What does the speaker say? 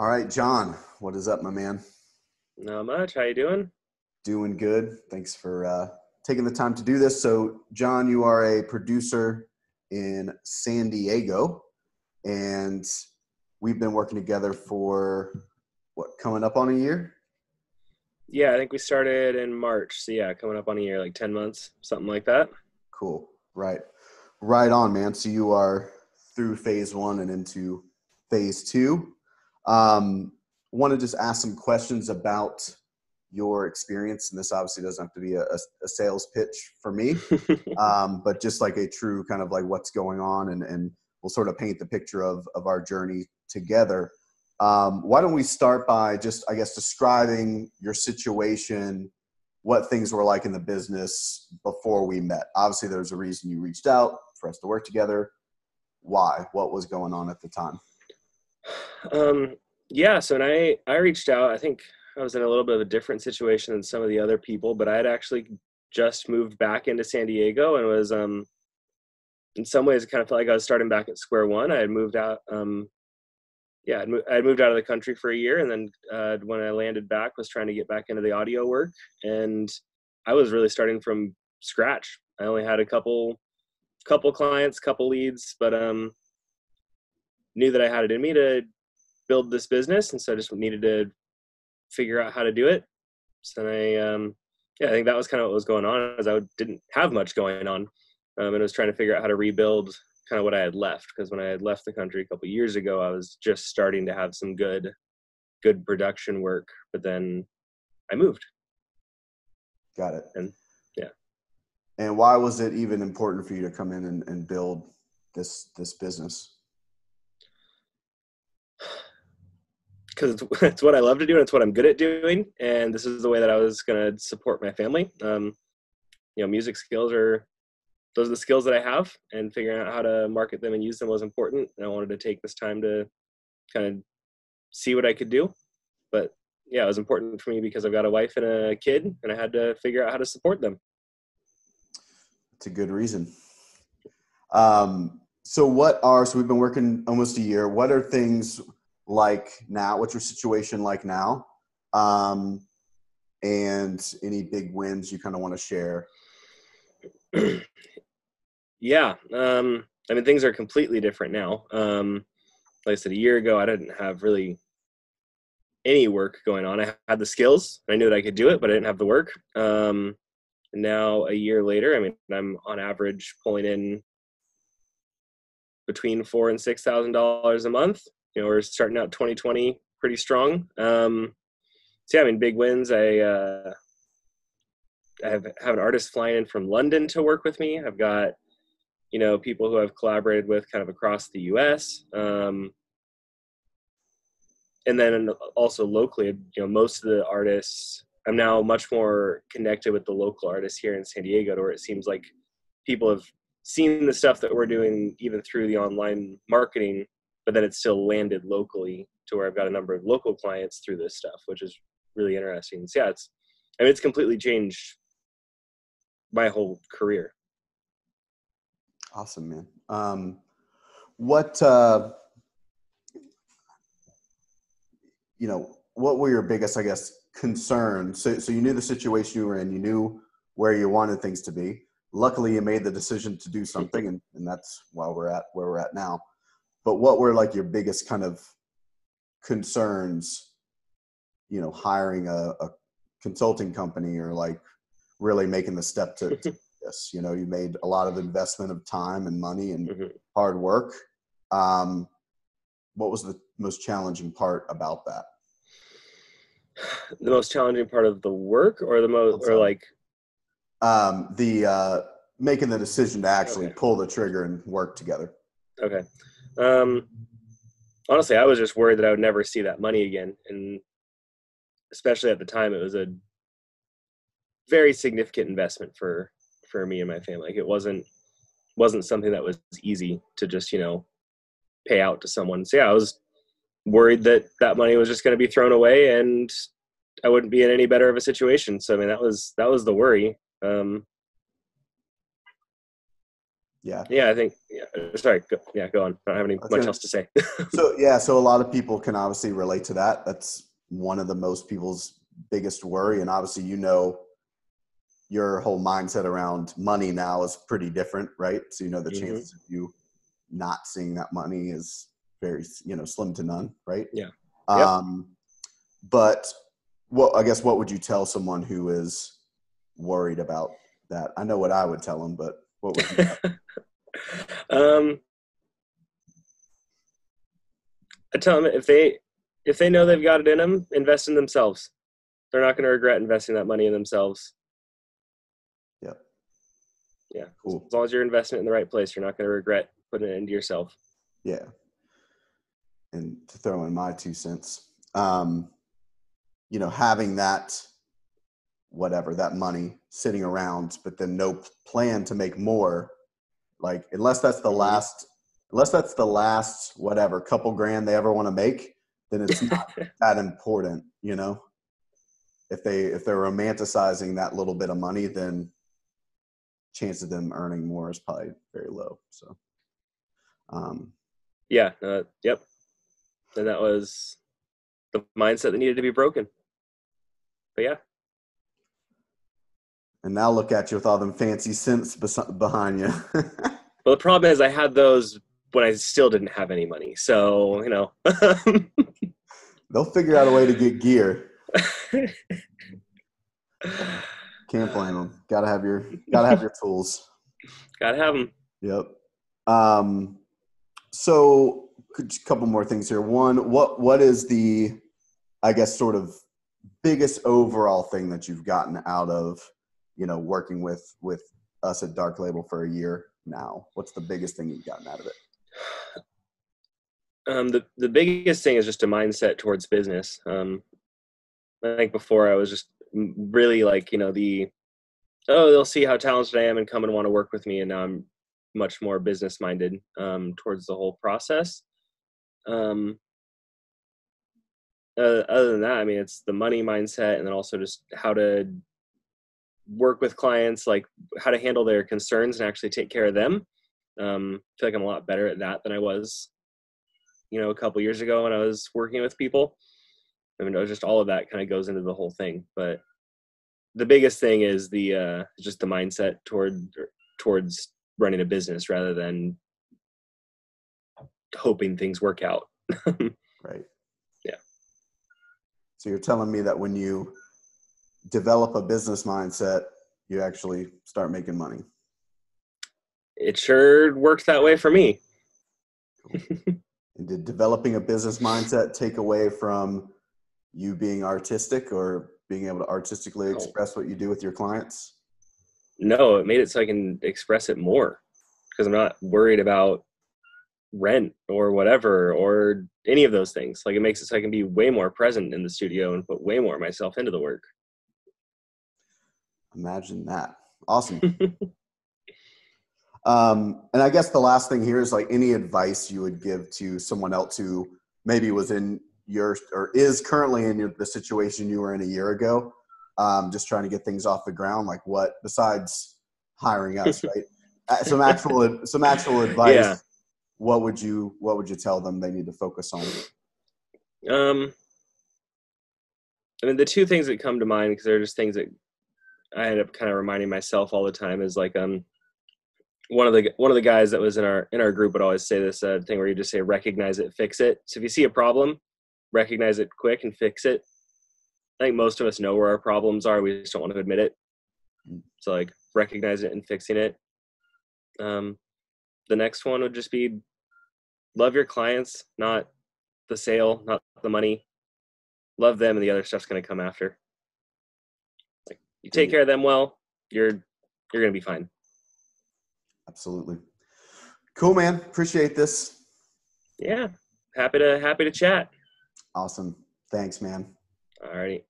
All right, John, what is up, my man? Not much. How you doing? Doing good. Thanks for taking the time to do this. So, John, you are a producer in San Diego, and we've been working together for, what, coming up on a year? Yeah, I think we started in March. So, yeah, coming up on a year, like 10 months, something like that. Cool. Right. Right on, man. So you are through phase one and into phase two. Want to just ask some questions about your experience, and this obviously doesn't have to be a sales pitch for me, but just like a true kind of like what's going on, and we'll sort of paint the picture of our journey together. Why don't we start by just, I guess, describing your situation, what things were like in the business before we met. Obviously, there's a reason you reached out for us to work together. Why? What was going on at the time? Yeah, so I reached out. I think I was in a little bit of a different situation than some of the other people, but I had actually just moved back into San Diego and was, in some ways, it kind of felt like I was starting back at square one. I had moved out. I'd moved out of the country for a year, and then when I landed back, was trying to get back into the audio work, and I was really starting from scratch. I only had a couple clients, couple leads, but knew that I had it in me to build this business, and so I just needed to figure out how to do it. So then I think that was kind of what was going on, as I didn't have much going on, and I was trying to figure out how to rebuild kind of what I had left, because when I had left the country a couple of years ago, I was just starting to have some good production work, but then I moved. Got it. And yeah. And why was it even important for you to come in and build this business? Because it's what I love to do, and it's what I'm good at doing, and this is the way that I was going to support my family. Music skills are, those are the skills that I have, and figuring out how to market them and use them was important. And I wanted to take this time to kind of see what I could do. But yeah, it was important for me because I've got a wife and a kid, and I had to figure out how to support them. That's a good reason. So we've been working almost a year. What are things like now? What's your situation like now? And any big wins you kind of want to share? Yeah. I mean, things are completely different now. Like I said, a year ago, I didn't have really any work going on. I had the skills. I knew that I could do it, but I didn't have the work. Now, a year later, I mean, I'm on average pulling in between $4,000 and $6,000 a month. You know, we're starting out 2020 pretty strong. Big wins. I have an artist flying in from London to work with me. I've got, people who I've collaborated with kind of across the US. And then also locally, most of the artists, I'm now much more connected with the local artists here in San Diego, to where it seems like people have seen the stuff that we're doing even through the online marketing, but then it's still landed locally, to where I've got a number of local clients through this stuff, which is really interesting. So yeah, it's completely changed my whole career. Awesome, man. What were your biggest, I guess, concerns? So you knew the situation you were in, you knew where you wanted things to be. Luckily, you made the decision to do something, and that's why we're at where we're at now. But what were like your biggest kind of concerns, hiring a consulting company, or like really making the step to this? You made a lot of investment of time and money and hard work. What was the most challenging part about that? The most challenging part of the work, or the most, or like? Making the decision to actually pull the trigger and work together. Okay. Honestly, I was just worried that I would never see that money again. And especially at the time, it was a very significant investment for me and my family. Like, it wasn't something that was easy to just, pay out to someone. So yeah, I was worried that money was just going to be thrown away, and I wouldn't be in any better of a situation. So, I mean, that was the worry. Yeah. Yeah, I think, yeah, sorry. Yeah, go on. I don't have much else to say. So, yeah, so a lot of people can obviously relate to that. That's one of the most people's biggest worry. And obviously, you know, your whole mindset around money now is pretty different, right? So, you know, the chances of you not seeing that money is very, you know, slim to none, right? Yeah. But well, I guess what would you tell someone who is worried about that? I know what I would tell them, but what would you tell them? I tell them if they know they've got it in them, invest in themselves. They're not going to regret investing that money in themselves. Yeah. Yeah. Cool. As long as you're investing it in the right place, you're not going to regret putting it into yourself. Yeah. And to throw in my 2 cents, you know, having that, whatever, that money sitting around, but then no plan to make more, like, unless that's the last, whatever, couple grand they ever want to make, then it's not that important, you know? If they're romanticizing that little bit of money, then chance of them earning more is probably very low. So, yeah. Yep. And that was the mindset that needed to be broken. But yeah. And now look at you with all them fancy cents behind you. Well, the problem is I had those when I still didn't have any money. So, you know. They'll figure out a way to get gear. Can't blame them. Gotta have your tools. Gotta have them. Yep. So a couple more things here. One, what is the, I guess, sort of biggest overall thing that you've gotten out of, you know, working with us at Dark Label for a year now? What's the biggest thing you've gotten out of it? The biggest thing is just a mindset towards business. I think before I was just really like, you know, they'll see how talented I am and come and want to work with me. And now I'm much more business minded towards the whole process. Other than that, I mean, it's the money mindset, and then also just how to work with clients, like how to handle their concerns and actually take care of them. I feel like I'm a lot better at that than I was, you know, a couple years ago when I was working with people. I mean, it was just all of that kind of goes into the whole thing. But the biggest thing is the just the mindset towards running a business rather than hoping things work out. Right. Yeah. So you're telling me that when you develop a business mindset, you actually start making money. It sure worked that way for me. And did developing a business mindset take away from you being artistic or being able to artistically express what you do with your clients? No, it made it so I can express it more, because I'm not worried about rent or whatever or any of those things. Like, it makes it so I can be way more present in the studio and put way more of myself into the work. Imagine that. Awesome. And I guess the last thing here is, like, any advice you would give to someone else who maybe was in your, or is currently in the situation you were in a year ago, just trying to get things off the ground. Like, what, besides hiring us, right? some actual advice. Yeah. What would you tell them they need to focus on? I mean, the two things that come to mind, because they're just things that I end up kind of reminding myself all the time, is like, one of the guys that was in our group would always say this thing where you just say, recognize it, fix it. So if you see a problem, recognize it quick and fix it. I think most of us know where our problems are. We just don't want to admit it. So, like, recognize it and fixing it. The next one would just be love your clients, not the sale, not the money. Love them, and the other stuff's going to come after. Like, you take care of them well, you're going to be fine. Absolutely. Cool, man. Appreciate this. Yeah. Happy to chat. Awesome. Thanks, man. All right.